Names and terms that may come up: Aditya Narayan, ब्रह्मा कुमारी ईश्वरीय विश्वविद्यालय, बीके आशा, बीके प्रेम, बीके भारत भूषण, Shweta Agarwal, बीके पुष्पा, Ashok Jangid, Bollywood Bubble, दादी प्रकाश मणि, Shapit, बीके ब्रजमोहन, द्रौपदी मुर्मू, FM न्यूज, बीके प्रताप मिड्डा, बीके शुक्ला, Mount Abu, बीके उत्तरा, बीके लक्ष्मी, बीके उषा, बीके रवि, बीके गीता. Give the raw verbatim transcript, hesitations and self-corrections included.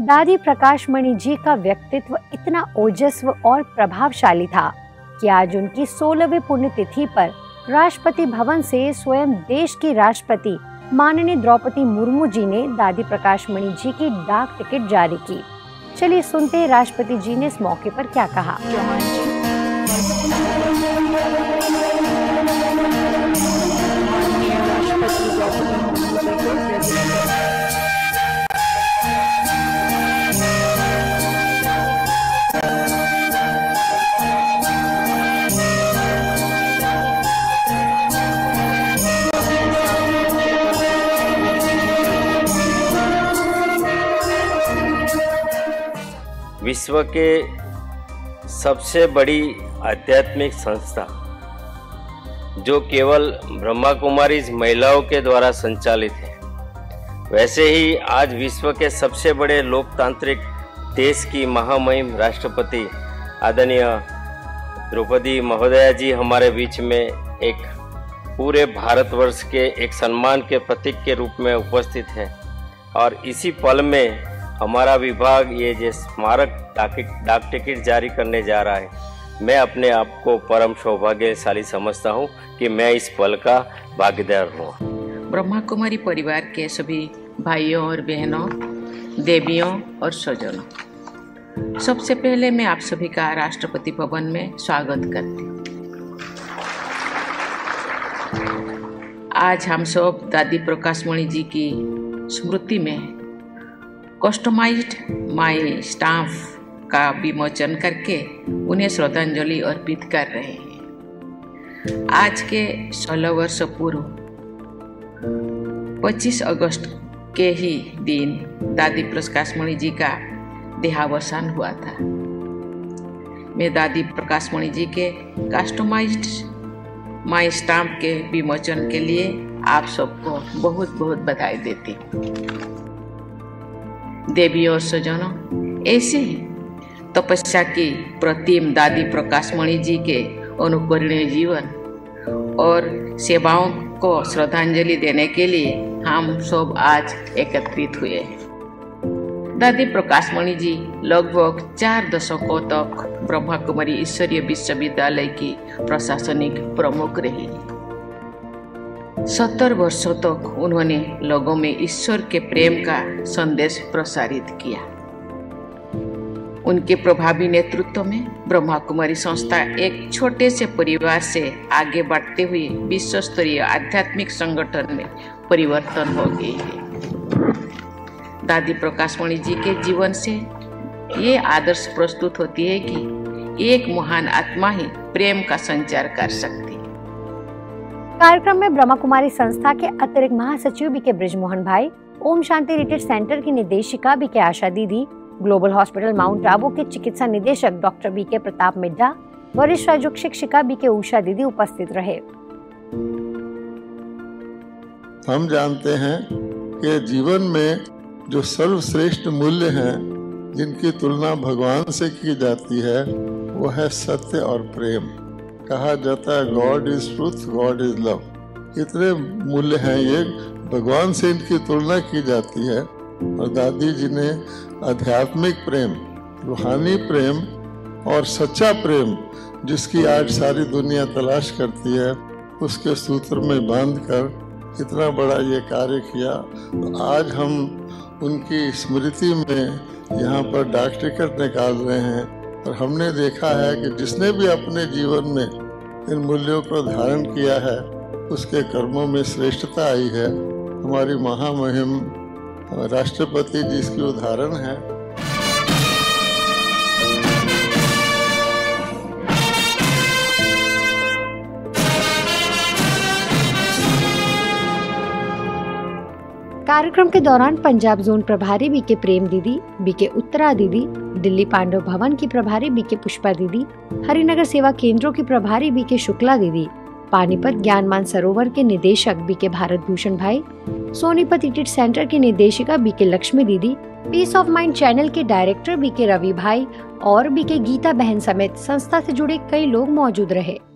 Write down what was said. दादी प्रकाश मणि जी का व्यक्तित्व इतना ओजस्व और प्रभावशाली था कि आज उनकी सोलहवीं पुण्यतिथि पर राष्ट्रपति भवन से स्वयं देश की राष्ट्रपति माननीय द्रौपदी मुर्मू जी ने दादी प्रकाश मणि जी की डाक टिकट जारी की। चलिए सुनते हैं राष्ट्रपति जी ने इस मौके पर क्या कहा। विश्व के सबसे बड़ी आध्यात्मिक संस्था जो केवल ब्रह्मा कुमारी महिलाओं के द्वारा संचालित है, वैसे ही आज विश्व के सबसे बड़े लोकतांत्रिक देश की महामहिम राष्ट्रपति आदरणीय द्रौपदी महोदया जी हमारे बीच में एक पूरे भारतवर्ष के एक सम्मान के प्रतीक के रूप में उपस्थित हैं और इसी पल में हमारा विभाग ये जो स्मारक डाक टिकट जारी करने जा रहा है। मैं अपने आप को परम सौभाग्यशाली समझता हूँ कि मैं इस पल का भागीदार हूँ। ब्रह्मा कुमारी परिवार के सभी भाइयों और बहनों, देवियों और स्वजनों, सबसे पहले मैं आप सभी का राष्ट्रपति भवन में स्वागत करती हूँ। आज हम सब दादी प्रकाश मणि जी की स्मृति में कस्टमाइज्ड माई स्टाफ का विमोचन करके उन्हें श्रद्धांजलि अर्पित कर रहे हैं। आज के सोलह वर्ष पूर्व पच्चीस अगस्त के ही दिन दादी प्रकाश मणि जी का देहावसान हुआ था। मैं दादी प्रकाश मणि जी के कस्टमाइज्ड माई स्टाफ के विमोचन के लिए आप सबको बहुत बहुत बधाई देती हूँ। देवी और सजनों, ऐसे ही तपस्या की प्रतिम दादी प्रकाश मणि जी के अनुकरणीय जीवन और सेवाओं को श्रद्धांजलि देने के लिए हम सब आज एकत्रित हुए हैं। दादी प्रकाश मणि जी लगभग चार दशकों तक ब्रह्मा कुमारी ईश्वरीय विश्वविद्यालय की प्रशासनिक प्रमुख रही। सत्तर वर्षों तक उन्होंने लोगों में ईश्वर के प्रेम का संदेश प्रसारित किया। उनके प्रभावी नेतृत्व में ब्रह्मा कुमारी संस्था एक छोटे से परिवार से आगे बढ़ते हुए विश्व स्तरीय आध्यात्मिक संगठन में परिवर्तन हो गई है। दादी प्रकाश मणि जी के जीवन से ये आदर्श प्रस्तुत होती है कि एक महान आत्मा ही प्रेम का संचार कर सकती है। कार्यक्रम में ब्रह्मा कुमारी संस्था के अतिरिक्त महासचिव बीके ब्रजमोहन भाई, ओम शांति रिट्रीट सेंटर की निदेशिका बीके आशा दीदी, ग्लोबल हॉस्पिटल माउंट आबू के चिकित्सा निदेशक डॉक्टर बीके प्रताप मिड्डा, वरिष्ठ राज्य शिक्षिका बीके उषा दीदी उपस्थित रहे। हम जानते हैं कि जीवन में जो सर्वश्रेष्ठ मूल्य हैं, जिनकी तुलना भगवान से की जाती है, वो है सत्य और प्रेम। कहा जाता है God is truth, God is love. इतने मूल्य हैं, ये भगवान से इनकी तुलना की जाती है। और दादी जी ने आध्यात्मिक प्रेम, रूहानी प्रेम और सच्चा प्रेम, जिसकी आज सारी दुनिया तलाश करती है, उसके सूत्र में बांधकर इतना बड़ा ये कार्य किया। तो आज हम उनकी स्मृति में यहाँ पर डाक टिकट निकाल रहे हैं और हमने देखा है कि जिसने भी अपने जीवन में इन मूल्यों को धारण किया है, उसके कर्मों में श्रेष्ठता आई है। हमारी महामहिम राष्ट्रपति जी इसकी उदाहरण है। कार्यक्रम के दौरान पंजाब जोन प्रभारी बीके प्रेम दीदी, बीके उत्तरा दीदी, दिल्ली पांडव भवन की प्रभारी बीके पुष्पा दीदी, हरिनगर सेवा केंद्रों की प्रभारी बीके शुक्ला दीदी, पानीपत ज्ञान मान सरोवर के निदेशक बीके भारत भूषण भाई, सोनीपत रिट्रीट सेंटर की निदेशिका बीके लक्ष्मी Didi, peace of mind channel के डायरेक्टर बीके रवि भाई और बीके गीता बहन समेत संस्था से जुड़े कई लोग मौजूद रहे।